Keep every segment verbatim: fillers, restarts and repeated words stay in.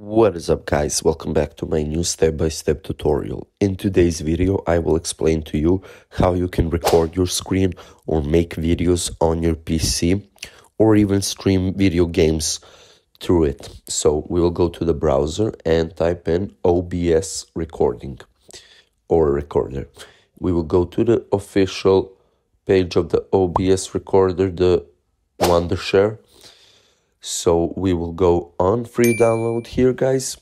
What is up, guys? Welcome back to my new step-by-step tutorial. In today's video, I will explain to you how you can record your screen or make videos on your P C or even stream video games through it. So we will go to the browser and type in O B S recording or recorder. We will go to the official page of the O B S recorder, the Wondershare. So we will go on free download here, guys,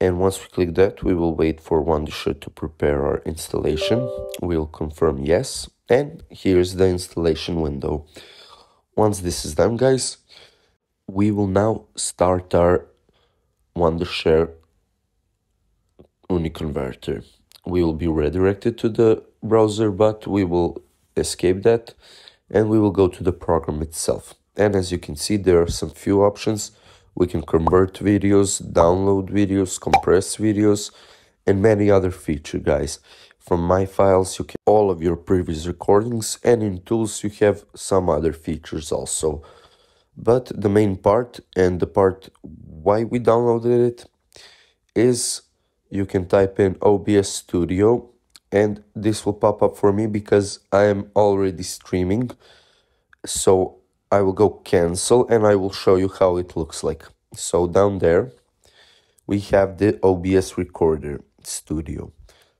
and once we click that, we will wait for Wondershare to prepare our installation. We'll confirm yes, and here's the installation window. Once this is done, guys, we will now start our Wondershare UniConverter. We will be redirected to the browser, but we will escape that, and we will go to the program itself. And as you can see, there are some few options. We can convert videos, download videos, compress videos, and many other features, guys. From My Files, you can all of your previous recordings, and in Tools, you have some other features also. But the main part, and the part why we downloaded it, is you can type in O B S Studio, and this will pop up for me because I am already streaming. So I will go cancel and I will show you how it looks like. So down there, we have the O B S Recorder Studio.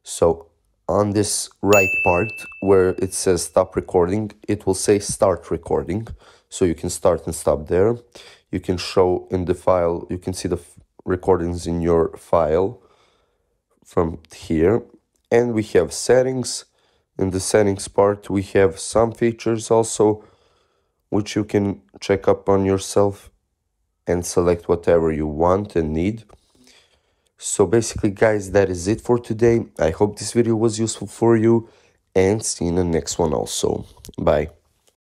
So on this right part where it says stop recording, it will say start recording. So you can start and stop there. You can show in the file, you can see the recordings in your file from here. And we have settings. In the settings part, we have some features also, which you can check up on yourself and select whatever you want and need. So basically, guys, that is it for today. I hope this video was useful for you, and see you in the next one also. Bye.